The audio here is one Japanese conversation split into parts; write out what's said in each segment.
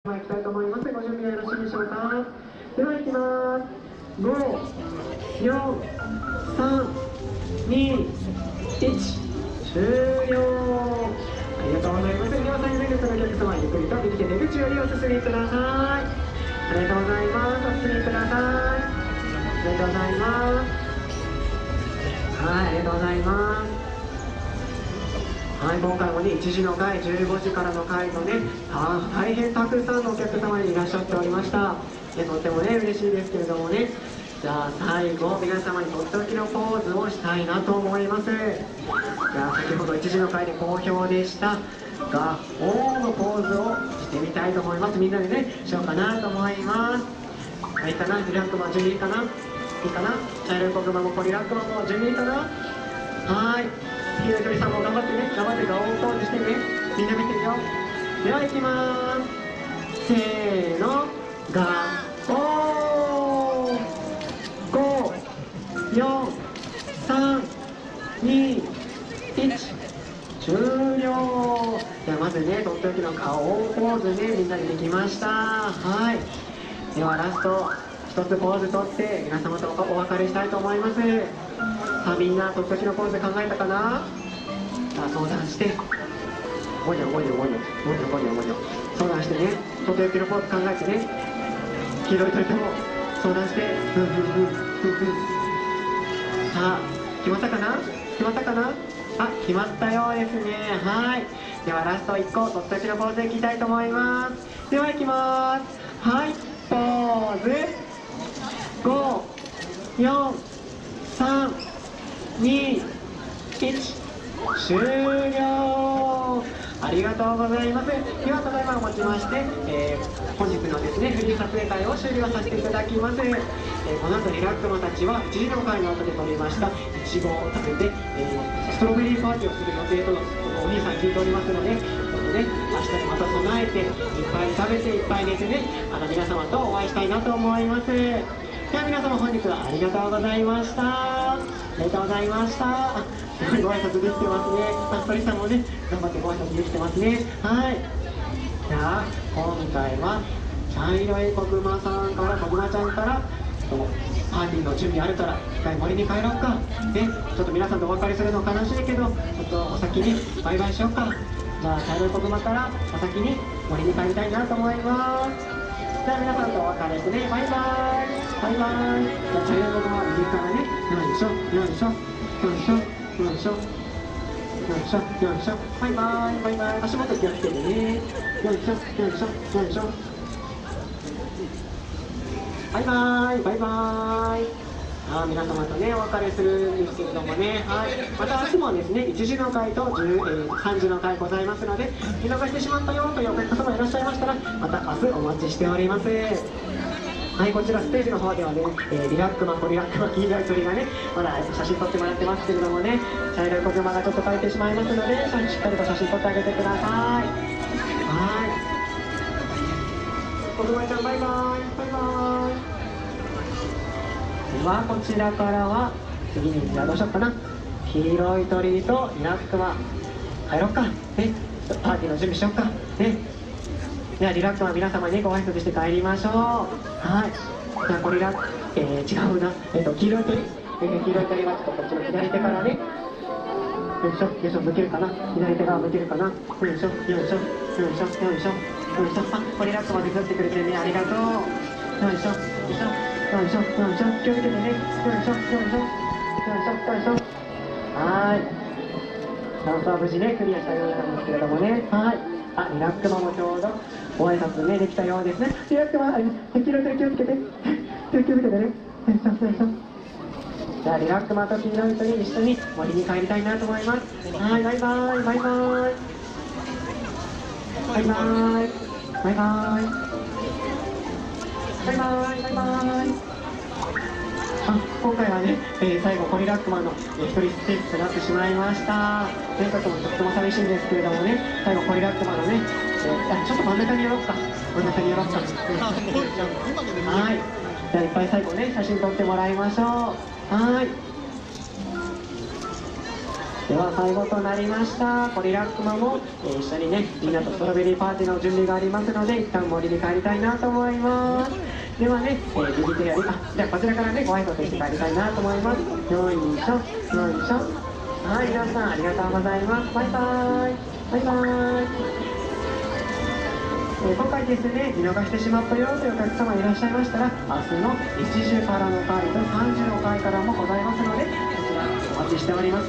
いきたいと思います。ご準備はよろしいでしょうか。では行きます。5、4、3、2、1、終了。ありがとうございます。皆さん、全国のお客様、ゆっくりと右手出口よりお進みください。ありがとうございます。お進みください。ありがとうございます。はい、ありがとうございます。はい、今回もね、1時の回、15時からの回のね、大変たくさんのお客様にいらっしゃっておりました。とってもね、嬉しいですけれどもね、じゃあ最後、皆様にとっておきのポーズをしたいなと思います。じゃあ先ほど1時の回で好評でしたが、オーのポーズをしてみたいと思います。みんなでね、しようかなと思います。はい、いいかな、リラックマ準備いいかな、いいかな、茶色い子熊もコリラックマも準備いいかな。はい。ひよりさんも頑張ってね、頑張って顔をポーズしてね、みんな見てるよ。では行きまーす。せーの、がおー。5、4、3、2、1、終了。じゃあまずね、とっておきの顔をポーズね、みんなでできました。はい。ではラスト、一つポーズとって、皆様とお別れしたいと思います。さあ、みんなとっておきのポーズ考えたかな。さあ、相談してごにょごにょ相談してね、とっておきのポーズ考えてね、黄色い鳥とも相談して、さあ、決まったかな、決まったかな。あ、決まったようですね。はい。ではラスト1個、とっておきのポーズでいきたいと思います。ではいきます。はい、ポーズ。5、4、3、2、1、終了。ありがとうございます。ではただいまをもちまして、本日のですね、フリー撮影会を終了させていただきます。この後リラックマたちは1時の会の後で取りましたいちごを食べて、ストロベリーパーティーをする予定とのお兄さん聞いておりますので、明日にまた備えていっぱい食べていっぱい寝てね、皆様とお会いしたいなと思います。では皆様、本日はありがとうございました。ありがとうございました。すごいご挨拶できてますね。あっ、鳥さんもね、頑張ってご挨拶できてますね。はい。じゃあ今回は茶色い小熊さんから、小熊ちゃんから、パーティーの準備あるから一回森に帰ろうか、ね、ちょっと皆さんとお別れするの悲しいけど、ちょっとお先にバイバイしようか。じゃあ茶色い小熊からお先に森に帰りたいなと思います。じゃあ皆さんとお別れしてね、バイバーイバイバーイ。じゃあ茶色い子は右からね、よいしょ、バイバーイバイバーイ。足元気をつけてね、よいしょ、バイバーイバイバーイ。ああ、皆様とね、お別れするんですけれどもね、はい、また明日もですね、1時の回と3時の回ございますので、見逃してしまったよというお客様いらっしゃいましたら、また明日お待ちしております。はい、こちらステージの方ではね、リラックマ、コリラックマ、黄色い鳥がね、まだ写真撮ってもらってますけれどもね、茶色い小熊がちょっと描いてしまいますので、しっかりと写真撮ってあげてください。はい。小熊ちゃん、バイバーイ。バイバーイ。では、こちらからは、次に、じゃあどうしようかな。黄色い鳥とリラックマ、帰ろうか。ね、パーティーの準備しようか。ね。ではリラックマ、皆様に、ね、ご挨拶して帰りましょう。はい。じゃあこれが、違うな、黄色い鳥、黄色い鳥はちょっとこっちの左手からね、よいしょ、向けるかな、左手側向けるかな、よいしょ、あ、これリラックマで撮ってくれてね、ありがとう。よいしょ、気をつけてね、よいしょ。はい。ダンスは無事ね、クリアしたようなんですけれどもね、はい。あ、リラックマもちょうどご挨拶ね、できたようですね。リラックマ、黄色い鳥気をつけて、気をつけてね。じゃあリラックマと黄色い鳥、一緒に森に帰りたいなと思います。はい、バイバーイバイバーイバイバーイバイバーイバイバーイバイバーイ。あ、今回はね、最後コリラックマの一人ステップとなってしまいました。とにかくもとっても寂しいんですけれどもね、最後コリラックマのね、ちょっと真ん中に寄ろうか、はい。じゃあいっぱい最後ね、写真撮ってもらいましょう。はい。は最後となりました。ポリラックマも一緒にね、みんなとストロベリーパーティーの準備がありますので、一旦森に帰りたいなと思います。ではね、右手より、じゃあこちらからね、ご挨拶して帰りたいなと思います。よいしょよいしょ。はい、皆さんありがとうございます。バイバーイバイバーイ。今回ですね、見逃してしまったよというお客様いらっしゃいましたら、明日の1時からの回と35回からもございますので、こちらお待ちしております。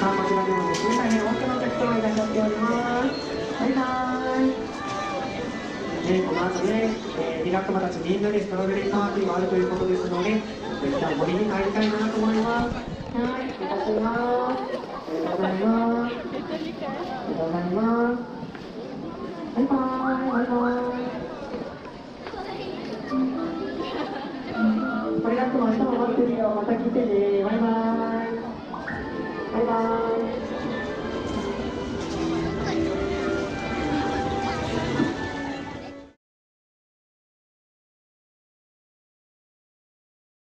さあ、こちらでもですね、大変多くのお客様いらっしゃっております。バイバイ。この後ね、リラックマたちみんなでストロベリーパーティーがあるということですので、一旦森に帰りたいなと思います。はい、いただきますいただきますいただきます。バイバーイバイバーイ。リラックマ、明日も待ってるよ、また来てね。